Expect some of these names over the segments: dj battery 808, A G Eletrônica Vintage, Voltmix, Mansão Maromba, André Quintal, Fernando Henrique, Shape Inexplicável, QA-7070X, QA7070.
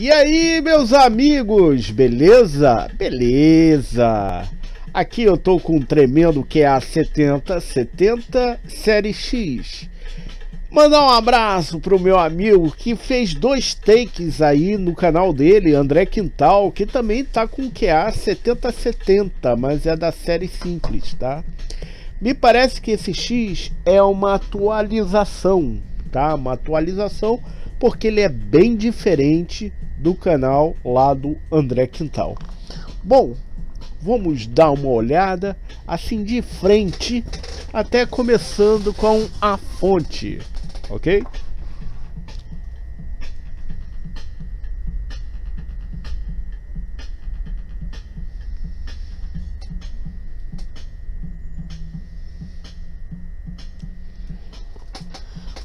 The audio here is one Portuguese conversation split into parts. E aí, meus amigos, beleza? Beleza! Aqui eu tô com um tremendo QA-7070 série X. Mandar um abraço pro meu amigo que fez dois takes aí no canal dele, André Quintal, que também tá com QA-7070, mas é da série simples, tá? Me parece que esse X é uma atualização, tá? Uma atualização, porque ele é bem diferente do canal lá do André Quintal. Bom, vamos dar uma olhada assim de frente, até começando com a fonte, ok?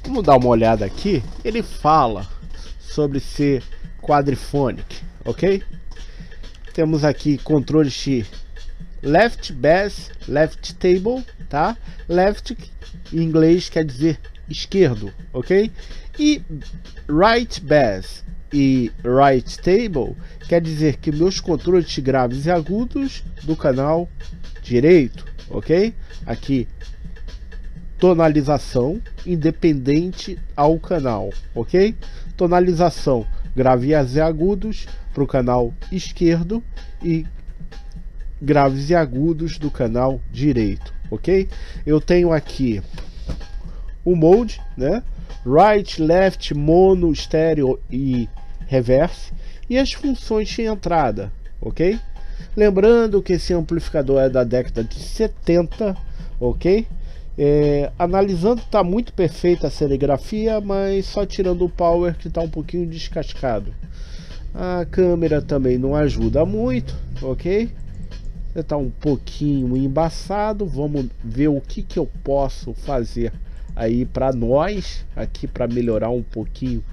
Vamos dar uma olhada aqui. Ele fala sobre ser quadrifônico, ok? Temos aqui controle X, left bass, left table, tá? Left em inglês quer dizer esquerdo, ok? E right bass e right table quer dizer que meus controles de graves e agudos do canal direito, ok? Aqui tonalização independente ao canal, ok? Tonalização graves e agudos para o canal esquerdo e graves e agudos do canal direito, ok? Eu tenho aqui o mode, né? Right, left, mono, estéreo e reverse, e as funções de entrada, ok? Lembrando que esse amplificador é da década de 70, ok? Analisando, está muito perfeita a serigrafia, mas só tirando o power que está um pouquinho descascado. A câmera também não ajuda muito, ok? Está um pouquinho embaçado. Vamos ver o que eu posso fazer aí para nós aqui, para melhorar um pouquinho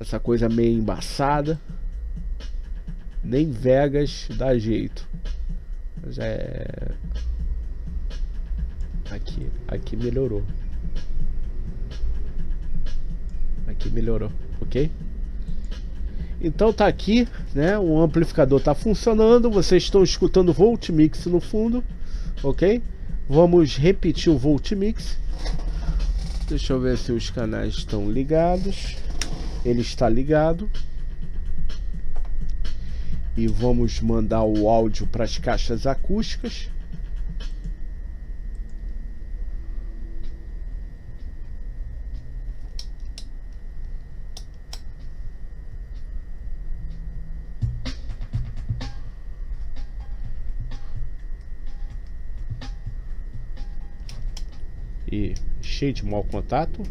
essa coisa meio embaçada. Nem Vegas dá jeito, mas é... Aqui melhorou. Aqui melhorou, ok? Então tá aqui, né? O amplificador tá funcionando. Vocês estão escutando o Voltmix no fundo, ok? Vamos repetir o Voltmix. Deixa eu ver se os canais estão ligados. Ele está ligado. E vamos mandar o áudio para as caixas acústicas. E cheio de mau contato.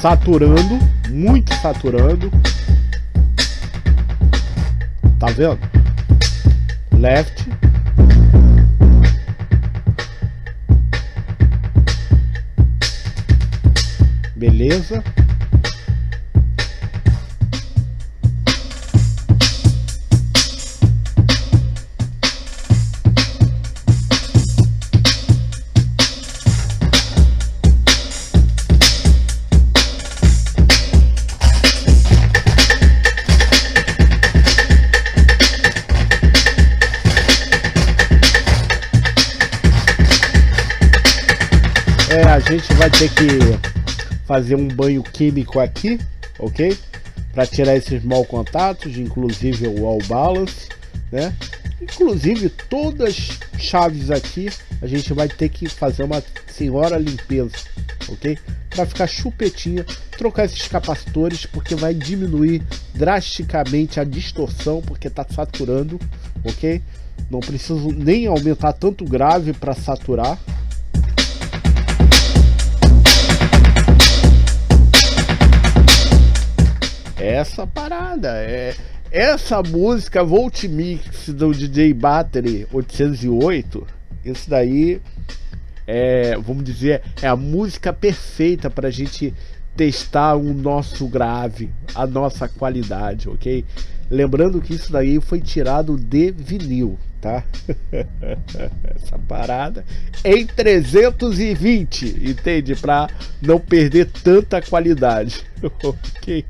Saturando, muito saturando. Tá vendo? Left. Beleza. A gente vai ter que fazer um banho químico aqui, ok? Para tirar esses mal contatos, inclusive o all balance, né? Inclusive todas as chaves aqui, a gente vai ter que fazer uma senhora limpeza, ok? Para ficar chupetinha, trocar esses capacitores, porque vai diminuir drasticamente a distorção, porque tá saturando, ok? Não preciso nem aumentar tanto o grave para saturar. Essa parada é essa música Voltmix do DJ Battery 808. Isso daí vamos dizer, é a música perfeita para a gente testar o nosso grave, a nossa qualidade, ok? Lembrando que isso daí foi tirado de vinil, tá? Essa parada em 320, entende? Para não perder tanta qualidade, ok?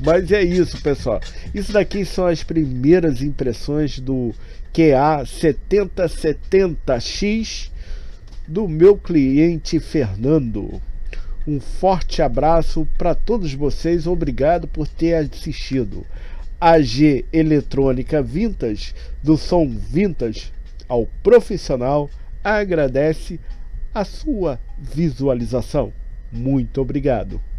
Mas é isso, pessoal. Isso daqui são as primeiras impressões do QA-7070X do meu cliente Fernando. Um forte abraço para todos vocês. Obrigado por ter assistido. A G Eletrônica Vintage, do som vintage ao profissional, agradece a sua visualização. Muito obrigado.